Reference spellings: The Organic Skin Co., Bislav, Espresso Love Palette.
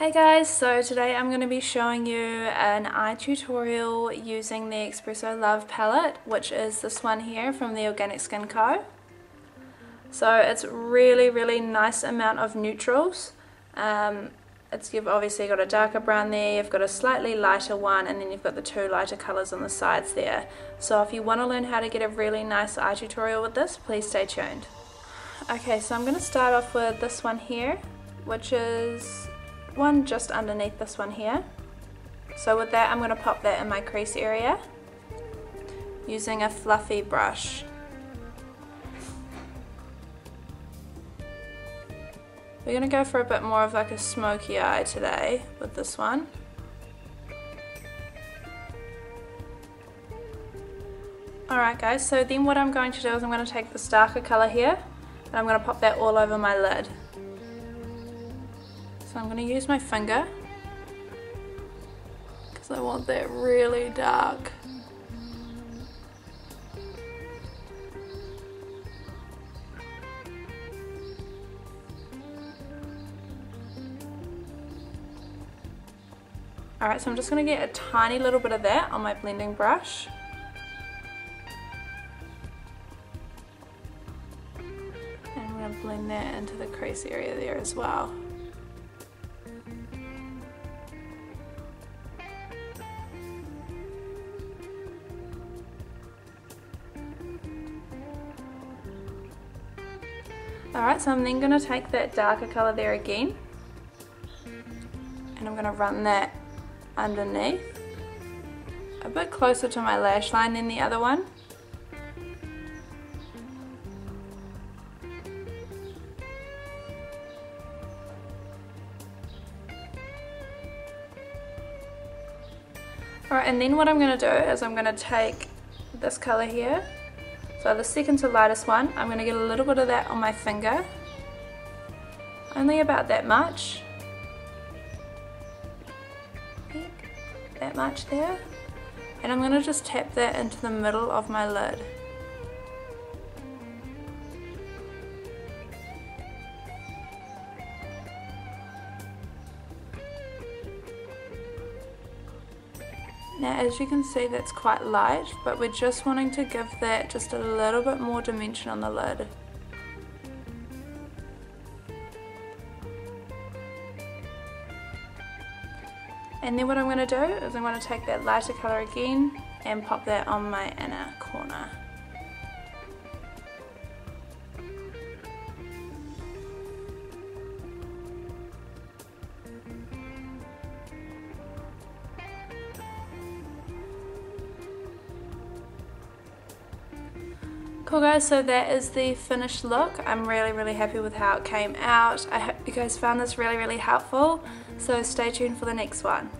Hey guys, so today I'm going to be showing you an eye tutorial using the Espresso Love palette, which is this one here from The Organic Skin Co. So it's really nice amount of neutrals. You've obviously got a darker brown there, you've got a slightly lighter one, and then you've got the two lighter colours on the sides there. So if you want to learn how to get a really nice eye tutorial with this, please stay tuned. Okay, so I'm going to start off with this one here, which is one just underneath this one here. So with that, I'm going to pop that in my crease area using a fluffy brush. We're going to go for a bit more of like a smoky eye today with this one. Alright guys, so then what I'm going to do is I'm going to take this darker colour here and I'm going to pop that all over my lid. So I'm going to use my finger because I want that really dark. Alright, so I'm just going to get a tiny little bit of that on my blending brush. And I'm going to blend that into the crease area there as well. Alright, so I'm then going to take that darker colour there again and I'm going to run that underneath, a bit closer to my lash line than the other one. Alright, and then what I'm going to do is I'm going to take this colour here. So the second to lightest one, I'm going to get a little bit of that on my finger, only about that much, that much there, and I'm going to just tap that into the middle of my lid. Now as you can see, that's quite light, but we're just wanting to give that just a little bit more dimension on the lid. And then what I'm going to do is I'm going to take that lighter colour again and pop that on my inner corner. Cool guys, so that is the finished look. I'm really happy with how it came out. I hope you guys found this really helpful, so stay tuned for the next one.